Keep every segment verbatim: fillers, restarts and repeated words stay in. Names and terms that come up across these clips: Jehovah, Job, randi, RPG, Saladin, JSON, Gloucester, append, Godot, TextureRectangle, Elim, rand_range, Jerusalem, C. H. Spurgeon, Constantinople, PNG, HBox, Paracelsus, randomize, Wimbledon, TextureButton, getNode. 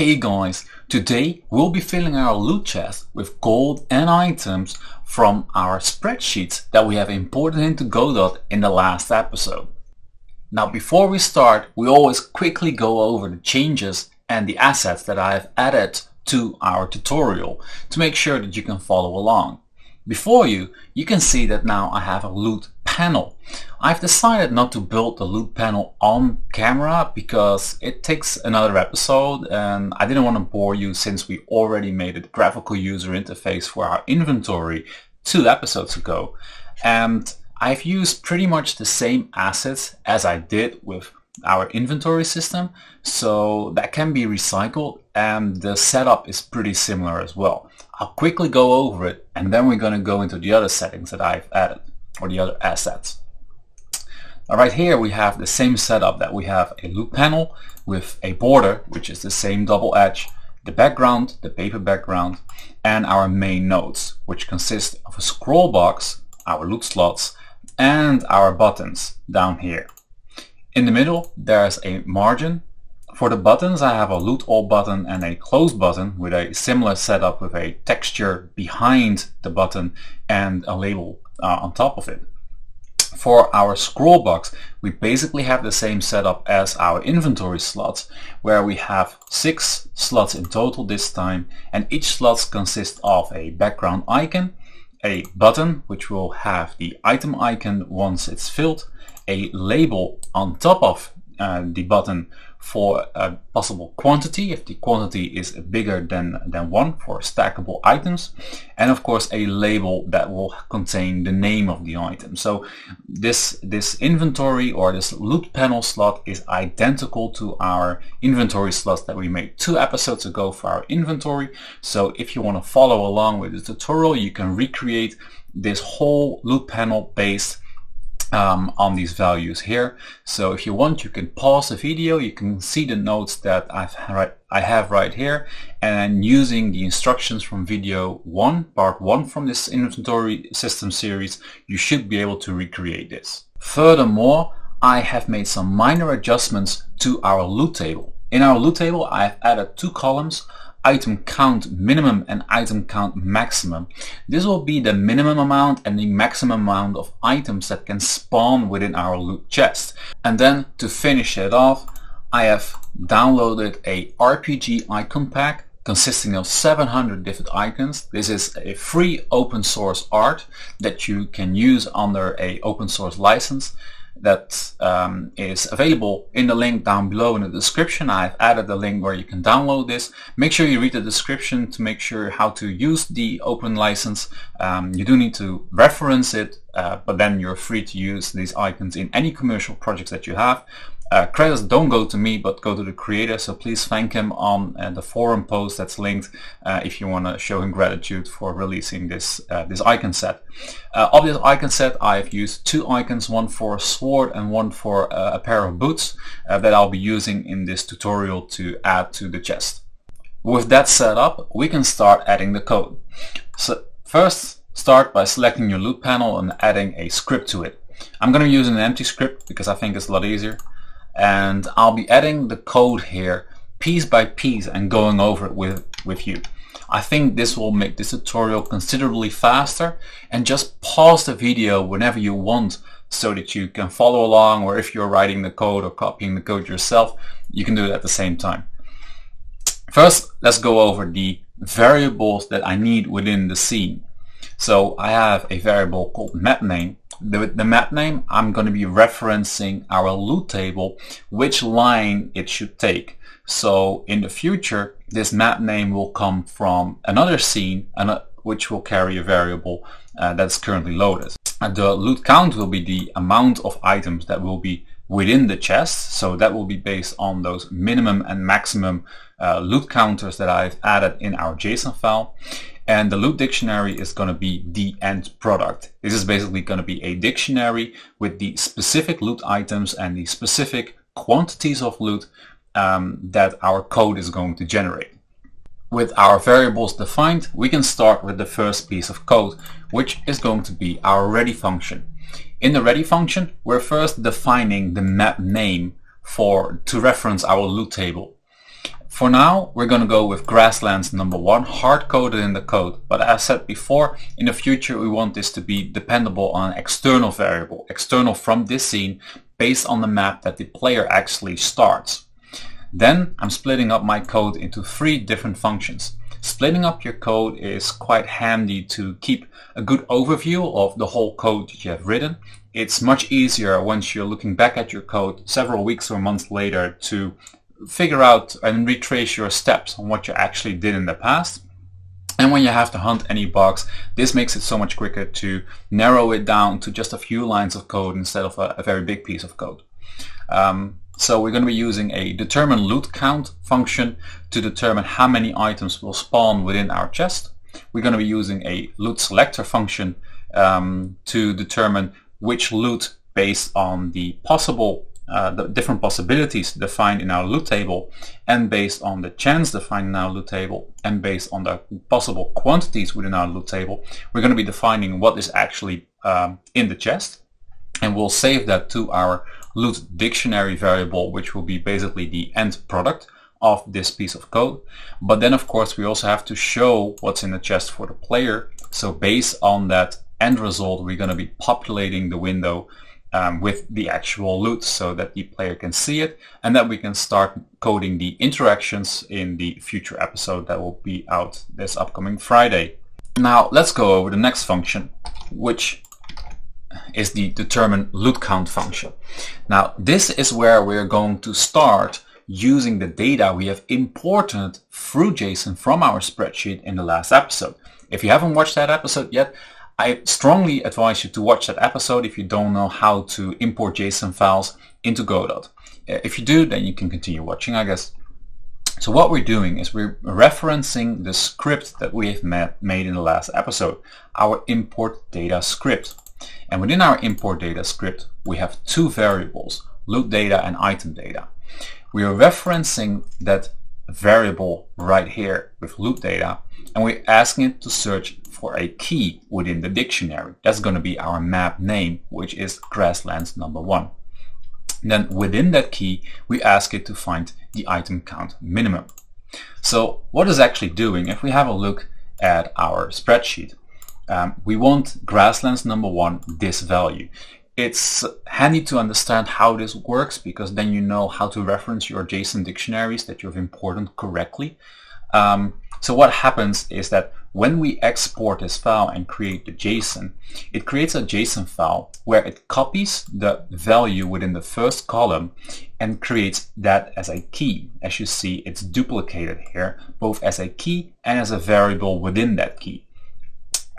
Hey guys, today we'll be filling our loot chest with gold and items from our spreadsheets that we have imported into Godot in the last episode. Now before we start, we always quickly go over the changes and the assets that I have added to our tutorial to make sure that you can follow along. Before you, you can see that now I have a loot panel. I've decided not to build the loot panel on camera because it takes another episode and I didn't want to bore you since we already made a graphical user interface for our inventory two episodes ago. And I've used pretty much the same assets as I did with our inventory system, so that can be recycled and the setup is pretty similar as well. I'll quickly go over it and then we're going to go into the other settings that I've added, or the other assets. All right, here we have the same setup that we have a loop panel with a border, which is the same double edge, the background, the paper background, and our main nodes, which consist of a scroll box, our loop slots, and our buttons down here. In the middle, there's a margin. For the buttons, I have a loot all button and a close button with a similar setup with a texture behind the button and a label Uh, on top of it. For our scroll box, we basically have the same setup as our inventory slots, where we have six slots in total this time, and each slot consists of a background icon, a button which will have the item icon once it's filled, a label on top of uh, the button for a possible quantity if the quantity is bigger than than one for stackable items, and of course a label that will contain the name of the item. So this this inventory or this loot panel slot is identical to our inventory slots that we made two episodes ago for our inventory. So if you want to follow along with the tutorial, you can recreate this whole loot panel based Um, on these values here. So if you want, you can pause the video, you can see the notes that I've right, I have right here, and using the instructions from video one, part one from this inventory system series, you should be able to recreate this. Furthermore, I have made some minor adjustments to our loot table. In our loot table, I've added two columns, item count minimum and item count maximum. This will be the minimum amount and the maximum amount of items that can spawn within our loot chest. And then to finish it off, I have downloaded a R P G icon pack consisting of seven hundred different icons. This is a free open source art that you can use under a open source license that um, is available in the link down below in the description. I've added the link where you can download this. Make sure you read the description to make sure how to use the open license. Um, you do need to reference it, uh, but then you're free to use these icons in any commercial projects that you have. Uh, credits don't go to me, but go to the creator, so please thank him on uh, the forum post that's linked uh, if you want to show him gratitude for releasing this uh, this icon set. Uh, of this icon set, I've used two icons, one for a sword and one for uh, a pair of boots, uh, that I'll be using in this tutorial to add to the chest. With that set up, we can start adding the code. So first, start by selecting your loot panel and adding a script to it. I'm going to use an empty script because I think it's a lot easier. And I'll be adding the code here piece by piece and going over it with, with you. I think this will make this tutorial considerably faster, and just pause the video whenever you want so that you can follow along, or if you're writing the code or copying the code yourself, you can do it at the same time. First, let's go over the variables that I need within the scene. So I have a variable called map name. The, the map name, I'm going to be referencing our loot table, which line it should take. So in the future, this map name will come from another scene, which will carry a variable uh, that's currently loaded. And the loot count will be the amount of items that will be within the chest, so that will be based on those minimum and maximum uh, loot counters that I've added in our JSON file. And the loot dictionary is going to be the end product. This is basically going to be a dictionary with the specific loot items and the specific quantities of loot um, that our code is going to generate. With our variables defined, we can start with the first piece of code, which is going to be our ready function. In the ready function, we're first defining the map name for to reference our loot table. For now, we're going to go with grasslands number one, hard-coded in the code. But as I said before, in the future we want this to be dependable on an external variable, external from this scene, based on the map that the player actually starts. Then I'm splitting up my code into three different functions. Splitting up your code is quite handy to keep a good overview of the whole code that you have written. It's much easier once you're looking back at your code several weeks or months later to figure out and retrace your steps on what you actually did in the past. And when you have to hunt any box, this makes it so much quicker to narrow it down to just a few lines of code instead of a, a very big piece of code. Um, So we're going to be using a determine loot count function to determine how many items will spawn within our chest. We're going to be using a loot selector function um, to determine which loot based on the possible, uh, the different possibilities defined in our loot table, and based on the chance defined in our loot table, and based on the possible quantities within our loot table, we're going to be defining what is actually um, in the chest. And we'll save that to our loot dictionary variable, which will be basically the end product of this piece of code. But then of course we also have to show what's in the chest for the player. So based on that end result, we're going to be populating the window um, with the actual loot so that the player can see it, and that we can start coding the interactions in the future episode that will be out this upcoming Friday. Now let's go over the next function, which is the determine loot count function. Now this is where we're going to start using the data we have imported through JSON from our spreadsheet in the last episode. If you haven't watched that episode yet, I strongly advise you to watch that episode if you don't know how to import JSON files into Godot. If you do, then you can continue watching, I guess. So what we're doing is we're referencing the script that we have made in the last episode, our import data script. And within our import data script, we have two variables, loot data and item data. We are referencing that variable right here with loot data, and we're asking it to search for a key within the dictionary. That's going to be our map name, which is grasslands number one. And then within that key, we ask it to find the item count minimum. So what is actually doing, if we have a look at our spreadsheet, Um, we want grasslands number one, this value. It's handy to understand how this works because then you know how to reference your JSON dictionaries that you've imported correctly. Um, so what happens is that when we export this file and create the JSON, it creates a JSON file where it copies the value within the first column and creates that as a key. As you see, it's duplicated here, both as a key and as a variable within that key.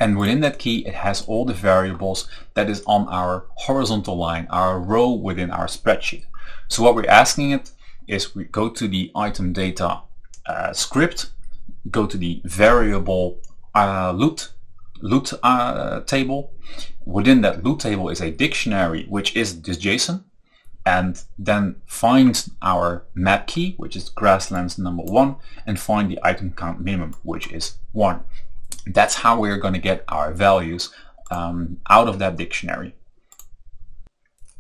And within that key, it has all the variables that is on our horizontal line, our row within our spreadsheet. So what we're asking it is we go to the item data uh, script, go to the variable uh, loot, loot uh, table. Within that loot table is a dictionary, which is this JSON, and then find our map key, which is grasslands number one, and find the item count minimum, which is one. That's how we're going to get our values um, out of that dictionary.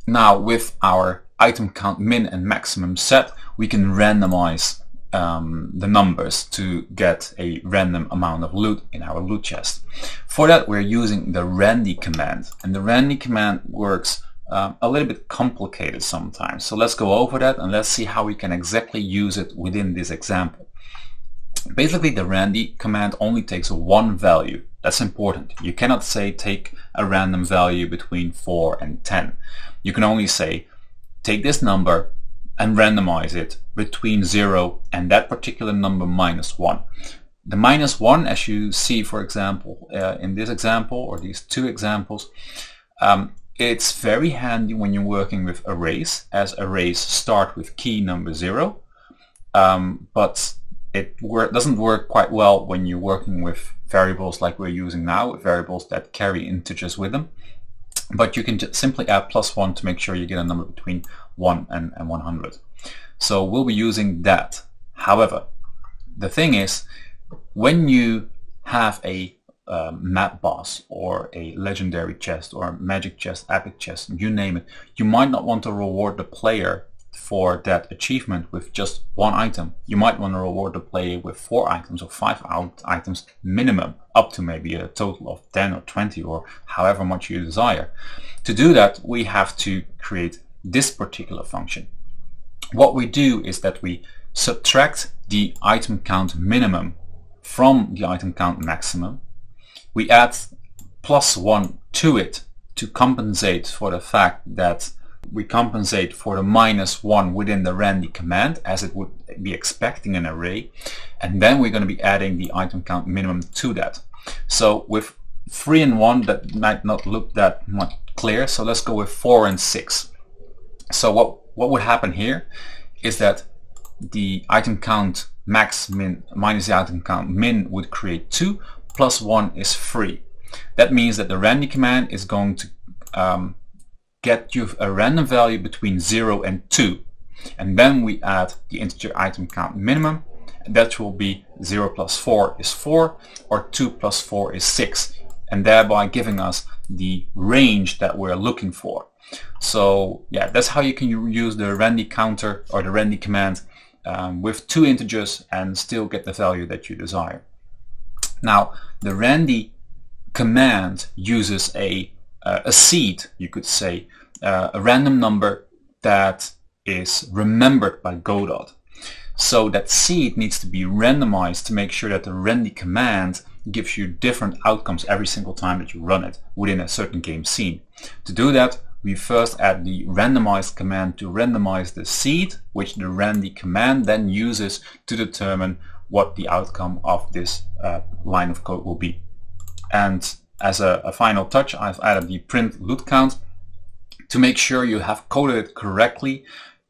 Now with our item count min and maximum set, we can randomize um, the numbers to get a random amount of loot in our loot chest. For that, we're using the randi command, and the randi command works um, a little bit complicated sometimes. So let's go over that and let's see how we can exactly use it within this example. Basically, the randi command only takes one value. That's important. You cannot say take a random value between four and ten. You can only say take this number and randomize it between zero and that particular number minus one. The minus one, as you see, for example, uh, in this example or these two examples, um, it's very handy when you're working with arrays, as arrays start with key number zero, um, but It doesn't work quite well when you're working with variables like we're using now, with variables that carry integers with them. But you can just simply add plus one to make sure you get a number between one and one hundred. So we'll be using that. However, the thing is, when you have a uh, map boss or a legendary chest or a magic chest, epic chest, you name it, you might not want to reward the player for that achievement with just one item. You might want to reward the player with four items or five items minimum, up to maybe a total of ten or twenty or however much you desire. To do that, we have to create this particular function. What we do is that we subtract the item count minimum from the item count maximum. We add plus one to it to compensate for the fact that we compensate for the minus one within the randi command, as it would be expecting an array, and then we're going to be adding the item count minimum to that. So with three and one, that might not look that much clear, so let's go with four and six. So what what would happen here is that the item count max min minus the item count min would create two, plus one is three. That means that the randi command is going to um, get you a random value between zero and two, and then we add the integer item count minimum, and that will be zero plus four is four, or two plus four is six, and thereby giving us the range that we're looking for. So yeah, that's how you can use the randi counter or the randi command um, with two integers and still get the value that you desire. Now the randi command uses a Uh, a seed, you could say, uh, a random number that is remembered by Godot. So that seed needs to be randomized to make sure that the randi command gives you different outcomes every single time that you run it within a certain game scene. To do that, we first add the randomize command to randomize the seed, which the randi command then uses to determine what the outcome of this uh, line of code will be. And as a, a final touch, I've added the print loot count. To make sure you have coded it correctly,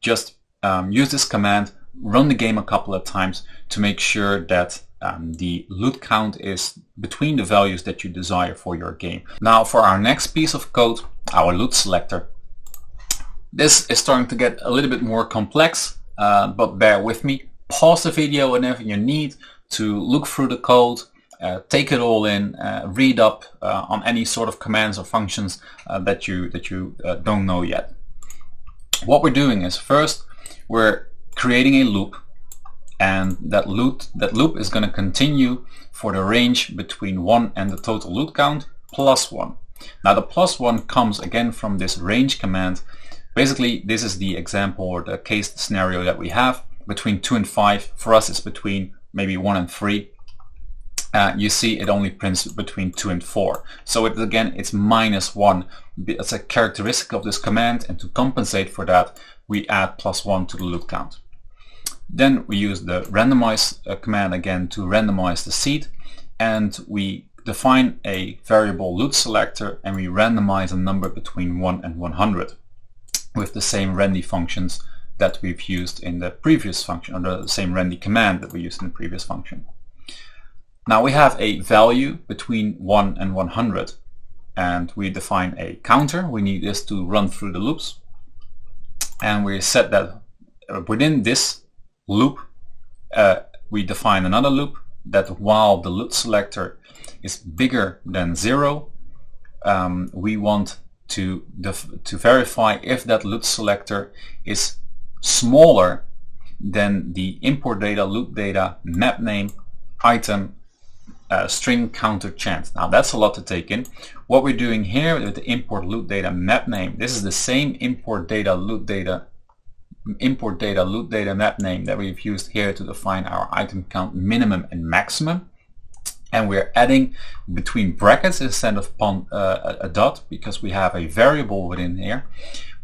just um, use this command, run the game a couple of times to make sure that um, the loot count is between the values that you desire for your game. Now for our next piece of code, our loot selector. This is starting to get a little bit more complex, uh, but bear with me. Pause the video whenever you need to look through the code. Uh, take it all in, uh, read up uh, on any sort of commands or functions uh, that you that you uh, don't know yet. What we're doing is, first we're creating a loop, and that loop that loop is going to continue for the range between one and the total loot count plus one. Now the plus one comes again from this range command. Basically, this is the example or the case scenario that we have. Between two and five, for us it's between maybe one and three. Uh, you see it only prints between two and four. So it, again, it's minus one. It's a characteristic of this command, and to compensate for that, we add plus one to the loot count. Then we use the randomize uh, command again to randomize the seed, and we define a variable loot selector, and we randomize a number between one and one hundred with the same randi functions that we've used in the previous function, or the same randi command that we used in the previous function. Now we have a value between one and one hundred, and we define a counter. We need this to run through the loops, and we set that within this loop uh, we define another loop that while the loot selector is bigger than zero, um, we want to, to verify if that loot selector is smaller than the import data, loop data, map name, item, Uh, string counter chance. Now that's a lot to take in. What we're doing here with the import loot data map name, this is the same import data loot data import data loot data map name that we've used here to define our item count minimum and maximum, and we're adding between brackets instead of pon, uh, a dot, because we have a variable within here.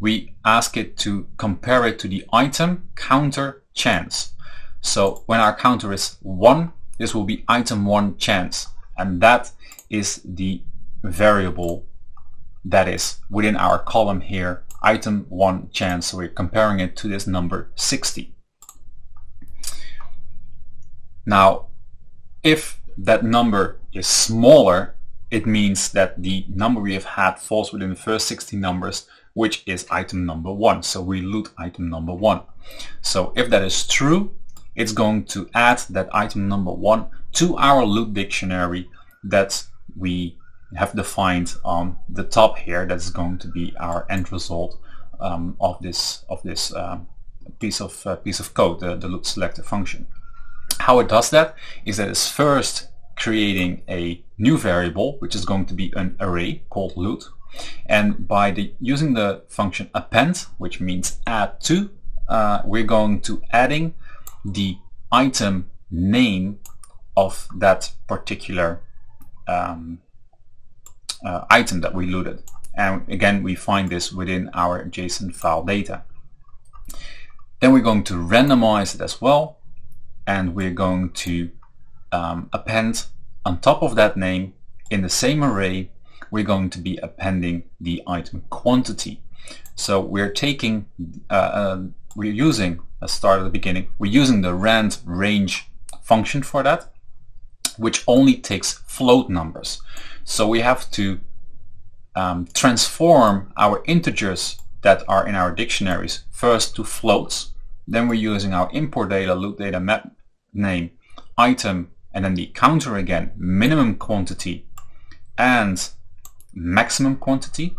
We ask it to compare it to the item counter chance. So when our counter is one, this will be item one chance, and that is the variable that is within our column here, item one chance. So we're comparing it to this number sixty. Now, if that number is smaller, it means that the number we have had falls within the first sixty numbers, which is item number one. So we loot item number one. So if that is true, it's going to add that item number one to our loot dictionary that we have defined on the top here. That's going to be our end result um, of this of this um, piece of uh, piece of code, the, the loop selector function. How it does that is that it's first creating a new variable, which is going to be an array called loot, and by the, using the function append, which means add to, uh, we're going to adding the item name of that particular um, uh, item that we looted. And again, we find this within our JSON file data. Then we're going to randomize it as well, and we're going to um, append on top of that name in the same array. We're going to be appending the item quantity. So we're taking, uh, uh, we're using, let's start at the beginning, we're using the rand range function for that, which only takes float numbers. So we have to um, transform our integers that are in our dictionaries first to floats. Then we're using our import data, loop data, map name, item, and then the counter again, minimum quantity and maximum quantity.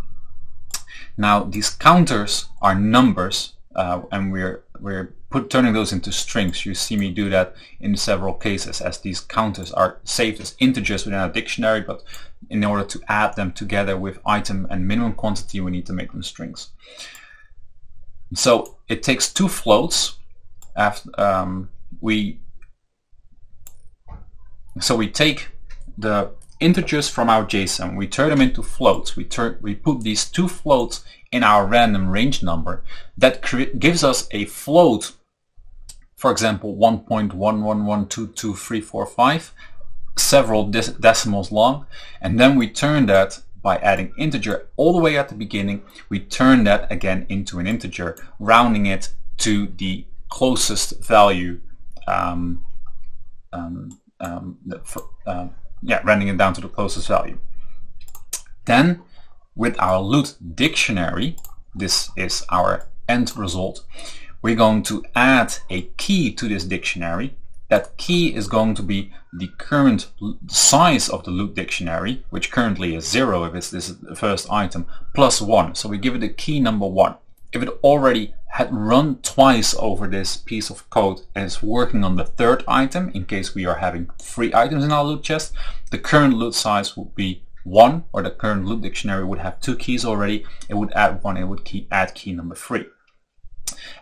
Now these counters are numbers, uh, and we're we're put, turning those into strings. You see me do that in several cases, as these counters are saved as integers within our dictionary, but in order to add them together with item and minimum quantity, we need to make them strings. So it takes two floats. After, um, we so we take the integers from our JSON, we turn them into floats, we turn we put these two floats in our random range number. That gives us a float, for example one point one one one two two three four five, several decimals long, and then we turn that by adding integer all the way at the beginning. We turn that again into an integer, rounding it to the closest value, um, um, um, for, uh, yeah, rounding it down to the closest value. Then with our loot dictionary, this is our end result, we're going to add a key to this dictionary. That key is going to be the current size of the loot dictionary, which currently is zero if it's this first item, plus one. So we give it a key number one. If it already had run twice over this piece of code and is working on the third item, in case we are having three items in our loot chest, the current loot size would be one, or the current loot dictionary would have two keys already. It would add one, it would key, add key number three.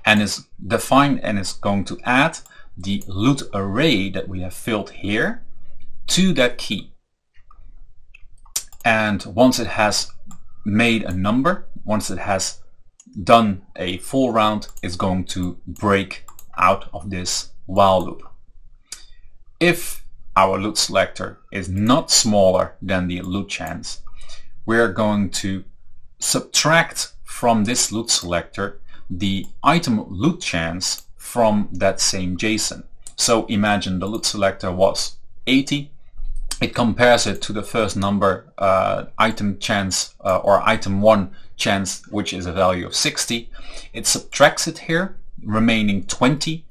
And it's defined, and it's going to add the loot array that we have filled here to that key. And once it has made a number, once it has done a full round, is going to break out of this while loop. If our loot selector is not smaller than the loot chance, we're going to subtract from this loot selector the item loot chance from that same JSON. So imagine the loot selector was eighty. It compares it to the first number, uh, item chance, uh, or item one chance, which is a value of sixty. It subtracts it here, remaining twenty.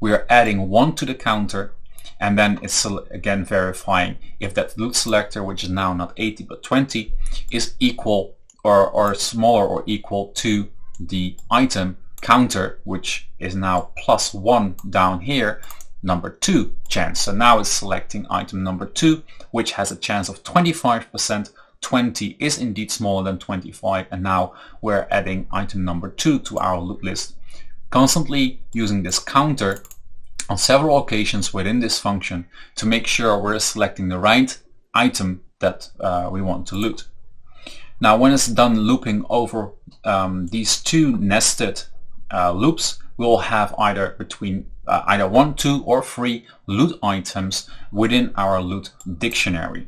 We are adding one to the counter, and then it's again verifying if that loot selector, which is now not eighty but twenty, is equal or, or smaller or equal to the item counter, which is now plus one down here, number two chance. So now it's selecting item number two, which has a chance of twenty-five percent. twenty is indeed smaller than twenty-five, and now we're adding item number two to our loot list. Constantly using this counter on several occasions within this function to make sure we're selecting the right item that uh, we want to loot. Now when it's done looping over um, these two nested uh, loops, we'll have either between uh, either one, two, or three loot items within our loot dictionary,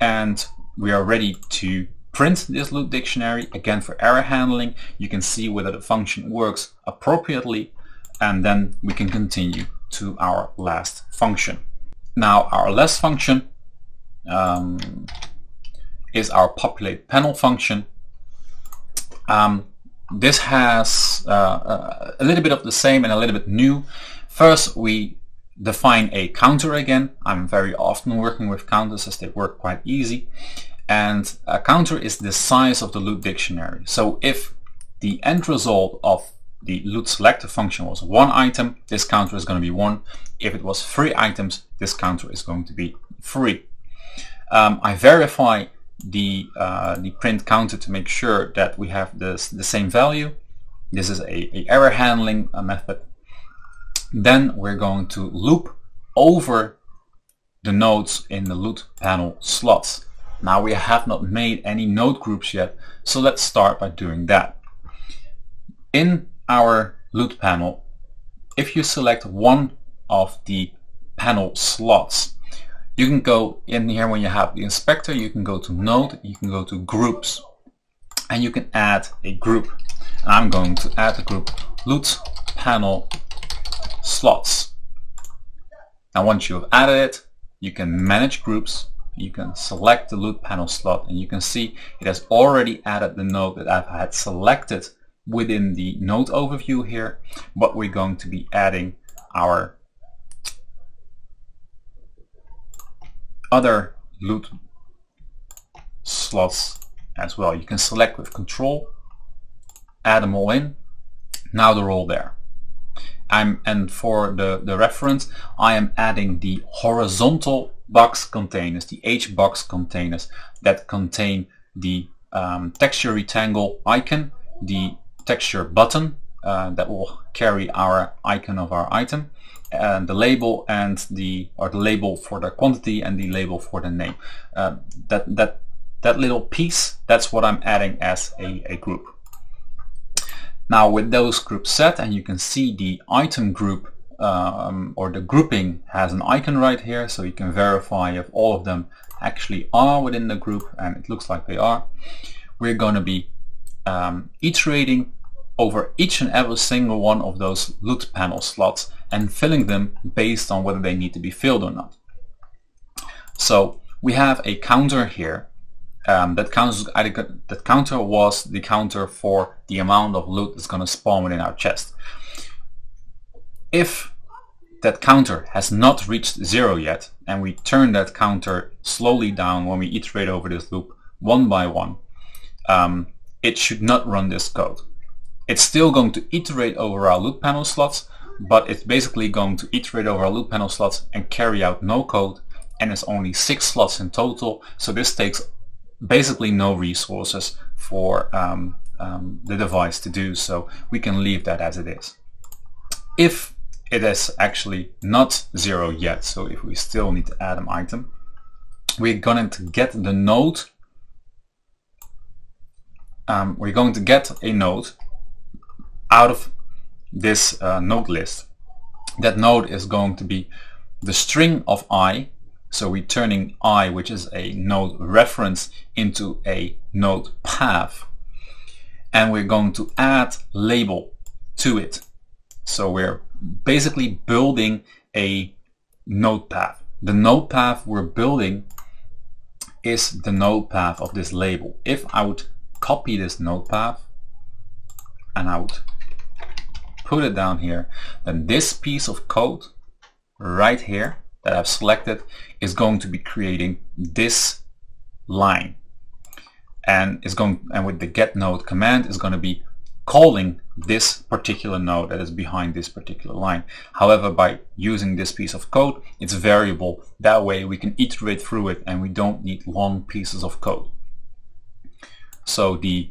and we are ready to print this loot dictionary again for error handling. You can see whether the function works appropriately, and then we can continue to our last function. Now our last function um, is our populate panel function. Um, this has uh, a little bit of the same and a little bit new. First we define a counter again. I'm very often working with counters as they work quite easy. And a counter is the size of the loot dictionary. So if the end result of the loot selector function was one item, this counter is going to be one. If it was three items, this counter is going to be three. Um, I verify the, uh, the print counter to make sure that we have this, the same value. This is a, a error handling uh, method. Then we're going to loop over the nodes in the loot panel slots. Now we have not made any node groups yet, so let's start by doing that. In our loot panel, if you select one of the panel slots, you can go in here when you have the inspector, you can go to node, you can go to groups, and you can add a group. And I'm going to add the group loot panel slots. And once you have added it, you can manage groups, you can select the loot panel slot, and you can see it has already added the node that I've had selected within the node overview here, but we're going to be adding our other loot slots as well. You can select with control, add them all in, now they're all there. I'm, and for the, the reference, I am adding the horizontal box containers, the HBox containers that contain the um, texture rectangle icon, the texture button uh, that will carry our icon of our item, and the label and the or the label for the quantity and the label for the name. Uh, that that that little piece, that's what I'm adding as a, a group. Now with those groups set, and you can see the item group um, or the grouping has an icon right here, so you can verify if all of them actually are within the group, and it looks like they are. We're going to be um, iterating over each and every single one of those loot panel slots and filling them based on whether they need to be filled or not. So we have a counter here. Um, that, counts, that counter was the counter for the amount of loot that's going to spawn within our chest. If that counter has not reached zero yet, and we turn that counter slowly down when we iterate over this loop one by one, um, it should not run this code. It's still going to iterate over our loot panel slots, but it's basically going to iterate over our loot panel slots and carry out no code, and it's only six slots in total, so this takes basically no resources for um, um, the device to do, so we can leave that as it is. If it is actually not zero yet, so if we still need to add an item, we're going to get the node, um, we're going to get a node out of this uh, node list. That node is going to be the string of I. So we're turning I, which is a node reference, into a node path, and we're going to add label to it. So we're basically building a node path. The node path we're building is the node path of this label. If I would copy this node path and I would put it down here, then this piece of code right here that I've selected is going to be creating this line, and is going and with the getNode command is going to be calling this particular node that is behind this particular line. However, by using this piece of code, it's variable. That way we can iterate through it and we don't need long pieces of code. So the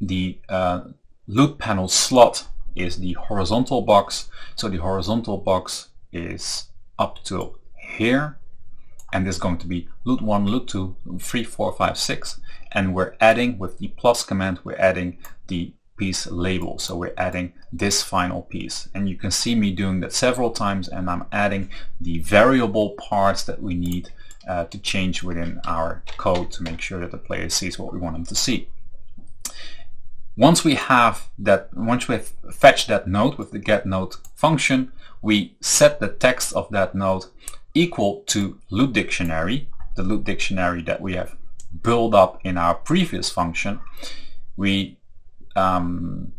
the uh, loot panel slot is the horizontal box. So the horizontal box is up to here, and there's going to be loot one, loot two, three, four, five, six, and we're adding with the plus command, we're adding the piece label. So we're adding this final piece, and you can see me doing that several times, and I'm adding the variable parts that we need uh, to change within our code to make sure that the player sees what we want them to see. Once we have that, once we've fetched that node with the getNode function, we set the text of that node equal to loot dictionary, the loot dictionary that we have built up in our previous function. We um,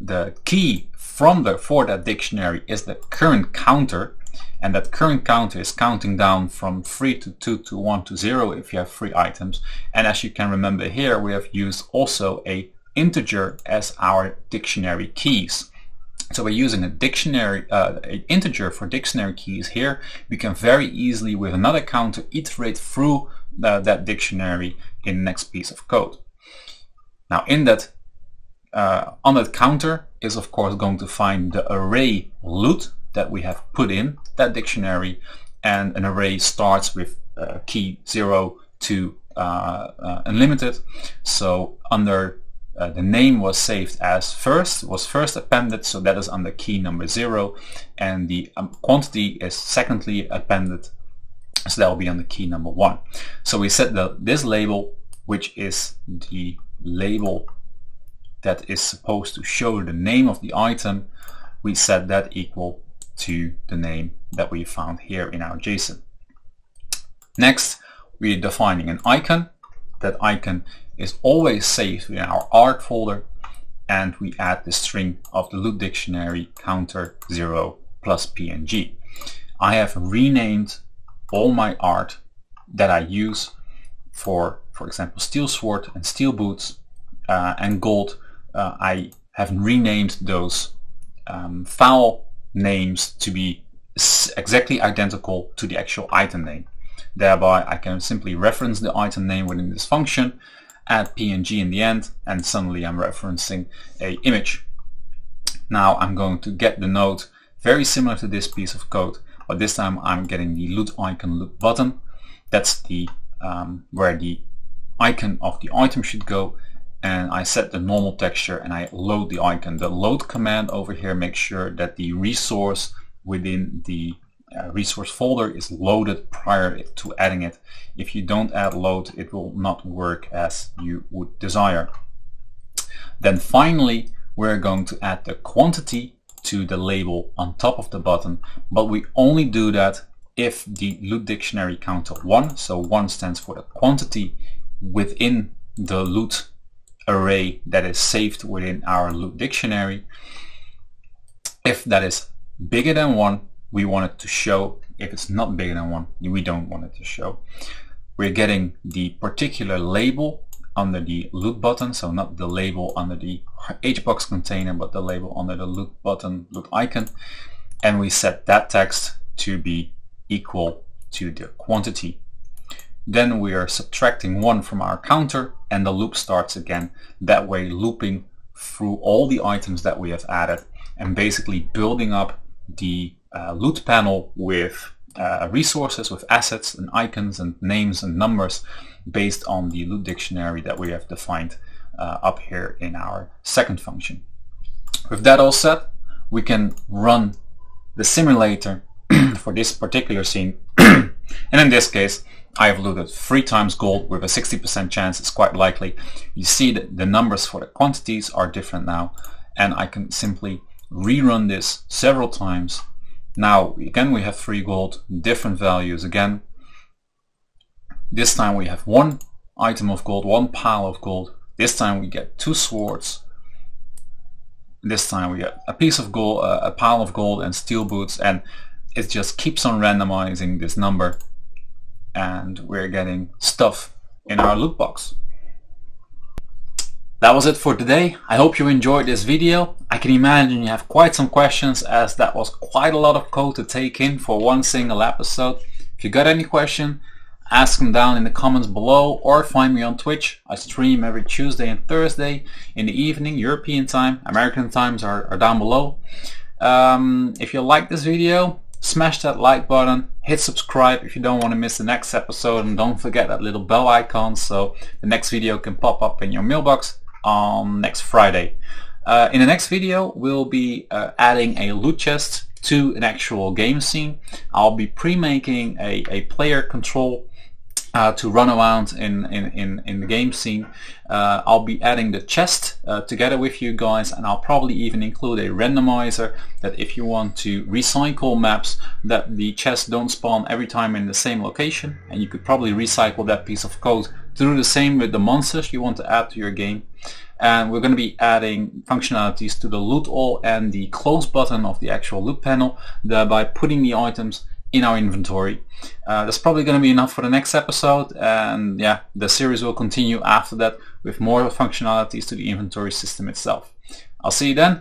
the key from the for that dictionary is the current counter, and that current counter is counting down from three to two to one to zero if you have three items. And as you can remember here, we have used also a integer as our dictionary keys. So we're using a dictionary, uh, an integer for dictionary keys here. We can very easily, with another counter, iterate through the, that dictionary in the next piece of code. Now, in that, uh, on that counter is of course going to find the array loot that we have put in that dictionary, and an array starts with uh, key zero to uh, uh, unlimited. So under Uh, the name was saved as first, was first appended, so that is under key number zero, and the um, quantity is secondly appended, so that will be under key number one. So we set the, this label, which is the label that is supposed to show the name of the item, we set that equal to the name that we found here in our JSON. Next, we are defining an icon. That icon is always saved in our art folder, and we add the string of the loop dictionary counter zero plus P N G. I have renamed all my art that I use for, for example, steel sword and steel boots uh, and gold. Uh, I have renamed those um, file names to be exactly identical to the actual item name. Thereby, I can simply reference the item name within this function, add P N G in the end, and suddenly I'm referencing a image. Now I'm going to get the node, very similar to this piece of code, but this time I'm getting the loot icon loot button. That's the um, where the icon of the item should go, and I set the normal texture and I load the icon. The load command over here makes sure that the resource within the Uh, resource folder is loaded prior to adding it. If you don't add load, it will not work as you would desire. Then finally, we're going to add the quantity to the label on top of the button, but we only do that if the loot dictionary counter one, so one stands for the quantity within the loot array that is saved within our loot dictionary. If that is bigger than one, we want it to show. If it's not bigger than one, we don't want it to show. We're getting the particular label under the loot button, so not the label under the HBox container, but the label under the loot button, loot icon, and we set that text to be equal to the quantity. Then we are subtracting one from our counter, and the loop starts again. That way, looping through all the items that we have added, and basically building up the Uh, loot panel with uh, resources, with assets and icons and names and numbers based on the loot dictionary that we have defined uh, up here in our second function. With that all set, we can run the simulator for this particular scene. And in this case, I have looted three times gold with a sixty percent chance. It's quite likely. You see that the numbers for the quantities are different now, and I can simply rerun this several times. Now again we have three gold, different values again. This time we have one item of gold, one pile of gold. This time we get two swords. This time we get a piece of gold, uh, a pile of gold and steel boots, and it just keeps on randomizing this number, and we're getting stuff in our loot box. That was it for today. I hope you enjoyed this video. I can imagine you have quite some questions, as that was quite a lot of code to take in for one single episode. If you got any question, ask them down in the comments below, or find me on Twitch. I stream every Tuesday and Thursday in the evening, European time. American times are, are down below. Um, if you like this video, smash that like button, hit subscribe if you don't want to miss the next episode, and don't forget that little bell icon so the next video can pop up in your mailbox on next Friday. Uh, in the next video, we'll be uh, adding a loot chest to an actual game scene. I'll be pre-making a, a player control uh, to run around in, in, in, in the game scene. Uh, I'll be adding the chest uh, together with you guys, and I'll probably even include a randomizer that if you want to recycle maps, that the chests don't spawn every time in the same location, and you could probably recycle that piece of code to do the same with the monsters you want to add to your game. And we're going to be adding functionalities to the loot all and the close button of the actual loot panel, thereby putting the items in our inventory. Uh, that's probably going to be enough for the next episode, and yeah, the series will continue after that with more functionalities to the inventory system itself. I'll see you then.